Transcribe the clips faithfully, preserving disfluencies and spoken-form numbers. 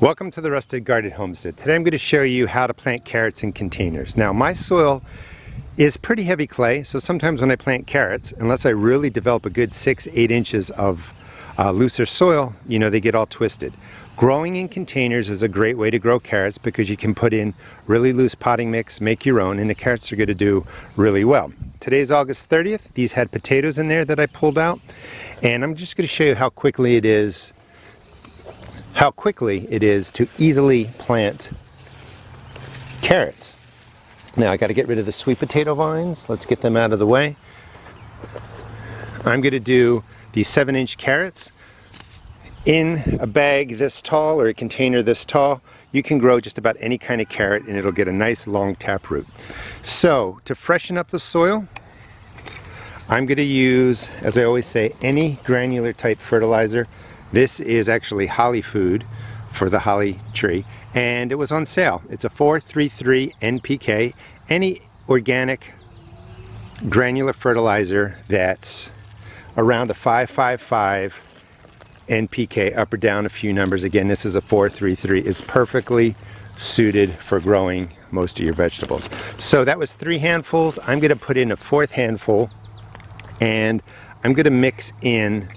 Welcome to the Rusted Garden Homestead. Today I'm going to show you how to plant carrots in containers. Now my soil is pretty heavy clay, so sometimes when I plant carrots, unless I really develop a good six, eight inches of uh, looser soil, you know, they get all twisted. Growing in containers is a great way to grow carrots because you can put in really loose potting mix, make your own, and the carrots are going to do really well. Today's August thirtieth. These had potatoes in there that I pulled out, and I'm just going to show you how quickly it is how quickly it is to easily plant carrots. Now I got to get rid of the sweet potato vines. Let's get them out of the way. I'm going to do these seven inch carrots in a bag this tall or a container this tall. You can grow just about any kind of carrot and it'll get a nice long tap root. So to freshen up the soil, I'm going to use, as I always say, any granular type fertilizer. This is actually holly food for the holly tree, and it was on sale. It's a four three three N P K, any organic granular fertilizer that's around a five five five N P K, up or down a few numbers. Again, this is a four three three, is perfectly suited for growing most of your vegetables. So that was three handfuls. I'm going to put in a fourth handful, and I'm going to mix in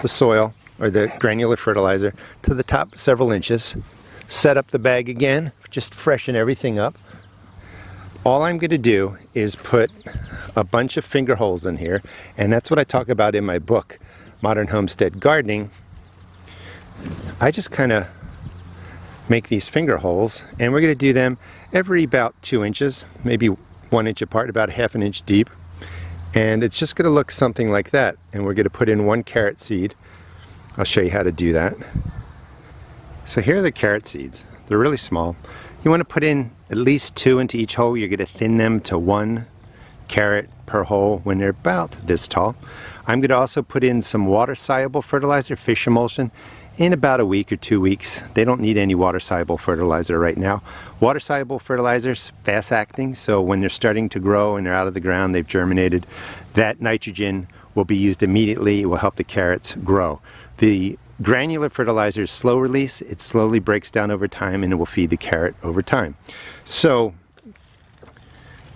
the soil or the granular fertilizer to the top several inches, set up the bag again, just freshen everything up. All I'm going to do is put a bunch of finger holes in here, and that's what I talk about in my book, Modern Homestead Gardening. I just kind of make these finger holes, and we're going to do them every about two inches, maybe one inch apart, about half an inch deep. And it's just going to look something like that, and we're going to put in one carrot seed. I'll show you how to do that. So here are the carrot seeds. They're really small. You want to put in at least two into each hole. You're going to thin them to one carrot per hole when they're about this tall. I'm going to also put in some water-soluble fertilizer, fish emulsion, in about a week or two weeks. They don't need any water-soluble fertilizer right now. Water-soluble fertilizers, fast-acting, so when they're starting to grow and they're out of the ground, they've germinated, that nitrogen will be used immediately. It will help the carrots grow. The granular fertilizer is slow release. It slowly breaks down over time, and it will feed the carrot over time. So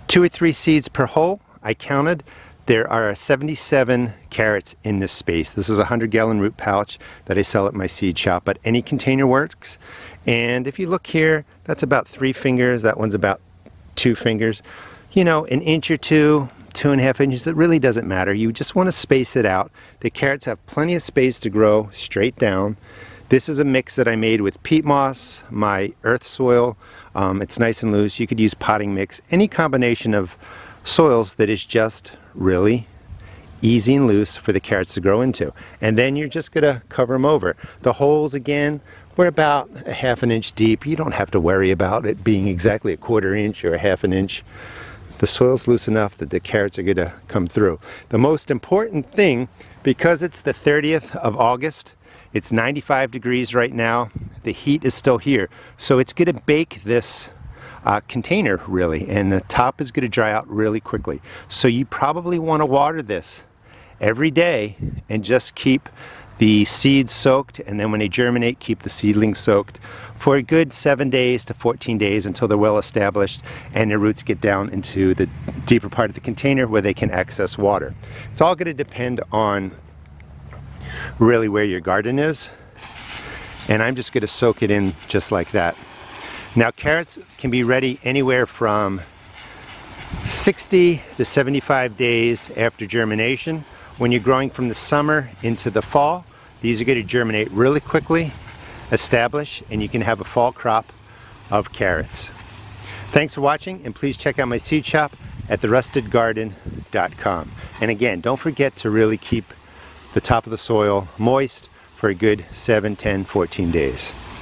two or three seeds per hole, I counted. There are seventy-seven carrots in this space. This is a one hundred gallon root pouch that I sell at my seed shop, but any container works. And if you look here, that's about three fingers. That one's about two fingers. You know, an inch or two, two and a half inches, it really doesn't matter. You just want to space it out. The carrots have plenty of space to grow straight down. This is a mix that I made with peat moss, my earth soil. Um, it's nice and loose. You could use potting mix, any combination of soils that is just really easy and loose for the carrots to grow into. And then you're just going to cover them over. The holes, again, were about a half an inch deep. You don't have to worry about it being exactly a quarter inch or a half an inch. The soil's loose enough that the carrots are going to come through. The most important thing, because it's the thirtieth of August, it's ninety-five degrees right now, the heat is still here, so it's going to bake this Uh, container really, and the top is going to dry out really quickly. So you probably want to water this every day and just keep the seeds soaked, and then when they germinate, keep the seedlings soaked for a good seven days to fourteen days until they're well established and their roots get down into the deeper part of the container where they can access water. It's all going to depend on really where your garden is, and I'm just going to soak it in just like that. Now carrots can be ready anywhere from sixty to seventy-five days after germination. When you're growing from the summer into the fall, these are going to germinate really quickly, establish, and you can have a fall crop of carrots. Thanks for watching, and please check out my seed shop at the rusted garden dot com. And again, don't forget to really keep the top of the soil moist for a good seven, ten, fourteen days.